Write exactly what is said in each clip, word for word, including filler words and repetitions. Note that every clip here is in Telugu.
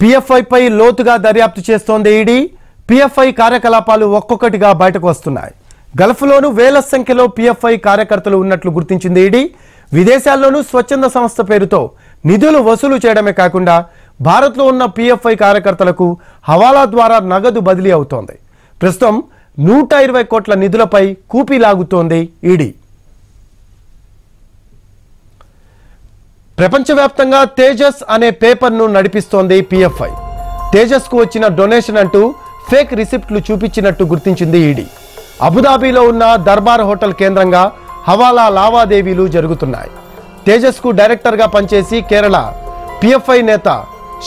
पीएफआई పై లోతుగా దర్యాప్తు చేస్తోంది ఈడీ పీఎఫ్ఐ కార్యకలాపాలు ఒక్కొక్కటిగా బయటకు వస్తున్నాయి గల్ఫ్ లోను వేల సంఖ్యలో పీఎఫ్ఐ కార్యకర్తలు ఉన్నట్లు గుర్తించింది ఈడీ విదేశాల్లోనూ స్వచ్ఛంద సంస్థ పేరుతో నిధులు వసూలు చేయడమే కాకుండా భారత్ లో ఉన్న పీఎఫ్ఐ కార్యకర్తలకు హవాలా ద్వారా నగదు బదిలీ అవుతోంది ప్రస్తుతం నూట ఇరవై కోట్ల నిధులపై కూపీ లాగుతోంది ఈడీ ప్రపంచవ్యాప్తంగా తేజస్ అనే పేపర్ను నడిపిస్తోంది పీఎఫ్ఐ తేజస్కు వచ్చిన డొనేషన్ అంటూ ఫేక్ రిసిప్ట్లు చూపించినట్టు గుర్తించింది ఈడీ అబుదాబీలో ఉన్న దర్బార్ హోటల్ కేంద్రంగా హవాలా లావాదేవీలు జరుగుతున్నాయి తేజస్కు డైరెక్టర్గా పనిచేసి కేరళ పీఎఫ్ఐ నేత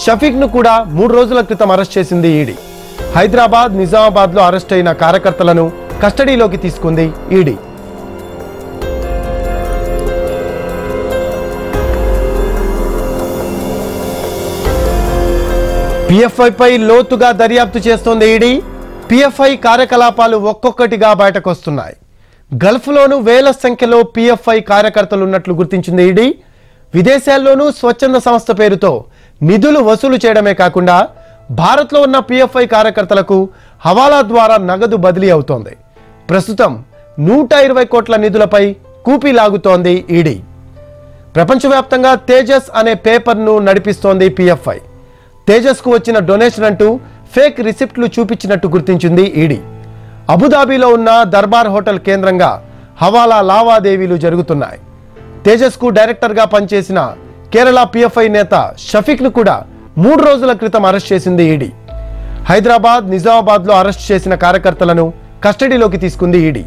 షఫీక్ను కూడా మూడు రోజుల క్రితం అరెస్ట్ చేసింది ఈడీ హైదరాబాద్ నిజామాబాద్లో అరెస్ట్ అయిన కార్యకర్తలను కస్టడీలోకి తీసుకుంది ఈడీ పీఎఫ్ఐ పై లోతుగా దర్యాప్తు చేస్తోంది ఈడీ పీఎఫ్ఐ కార్యకలాపాలు ఒక్కొక్కటిగా బయటకు వస్తున్నాయి గల్ఫ్లోనూ వేల సంఖ్యలో పీఎఫ్ఐ కార్యకర్తలు ఉన్నట్లు గుర్తించింది ఈడీ విదేశాల్లోనూ స్వచ్ఛంద సంస్థ పేరుతో నిధులు వసూలు చేయడమే కాకుండా భారత్లో ఉన్న పీఎఫ్ఐ కార్యకర్తలకు హవాలా ద్వారా నగదు బదిలీ అవుతోంది ప్రస్తుతం నూట ఇరవై కోట్ల నిధులపై కూపీ లాగుతోంది ఈడీ ప్రపంచవ్యాప్తంగా తేజస్ అనే పేపర్ను నడిపిస్తోంది పీఎఫ్ఐ తేజస్కు వచ్చిన డొనేషన్ అంటూ ఫేక్ రిసిప్ట్లు చూపించినట్టు గుర్తించింది ఈడీ అబుదాబీలో ఉన్న దర్బార్ హోటల్ కేంద్రంగా హవాలా లావాదేవీలు జరుగుతున్నాయి తేజస్కు డైరెక్టర్గా పనిచేసిన కేరళ పీఎఫ్ఐ నేత షఫీక్ను కూడా మూడు రోజుల క్రితం అరెస్ట్ చేసింది ఈడీ హైదరాబాద్ నిజామాబాద్లో అరెస్ట్ చేసిన కార్యకర్తలను కస్టడీలోకి తీసుకుంది ఈడీ